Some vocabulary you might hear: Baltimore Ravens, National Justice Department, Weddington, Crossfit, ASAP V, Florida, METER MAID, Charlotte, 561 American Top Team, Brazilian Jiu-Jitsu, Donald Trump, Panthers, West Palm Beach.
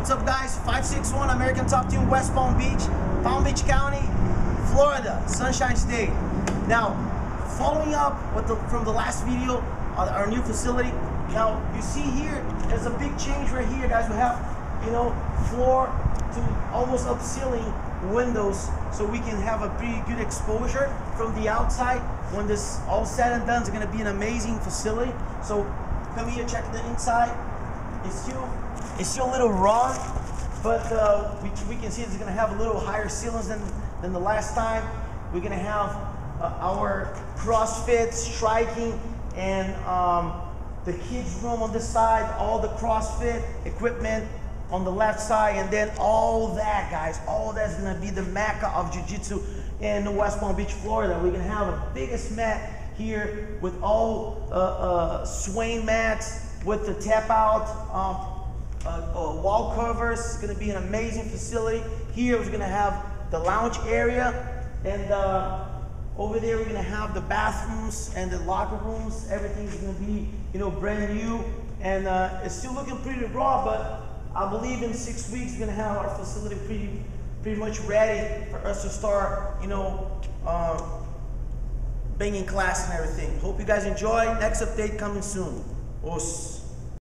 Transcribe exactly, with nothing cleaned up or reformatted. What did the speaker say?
What's up, guys? five six one American Top Team, West Palm Beach, Palm Beach County, Florida, Sunshine State. Now, following up with the, from the last video on our new facility. Now, you see here, there's a big change right here, guys. We have, you know, floor to almost up ceiling windows, so we can have a pretty good exposure from the outside. When this all said and done, it's gonna be an amazing facility. So come here, check the inside. It's still, it's still a little raw, but uh, we, we can see it's gonna have a little higher ceilings than, than the last time. We're gonna have uh, our CrossFit, striking, and um, the kids room on this side, all the CrossFit equipment on the left side, and then all that, guys, all that's gonna be the mecca of jiu-jitsu in West Palm Beach, Florida. We're gonna have the biggest mat here with all uh, uh, swing mats, with the tap out, um, uh, uh, wall covers. It's gonna be an amazing facility. Here we're gonna have the lounge area, and uh, over there we're gonna have the bathrooms and the locker rooms. Everything's gonna be, you know, brand new, and uh, it's still looking pretty raw, but I believe in six weeks we're gonna have our facility pretty, pretty much ready for us to start, you know, um, banging class and everything. Hope you guys enjoy. Next update coming soon. Os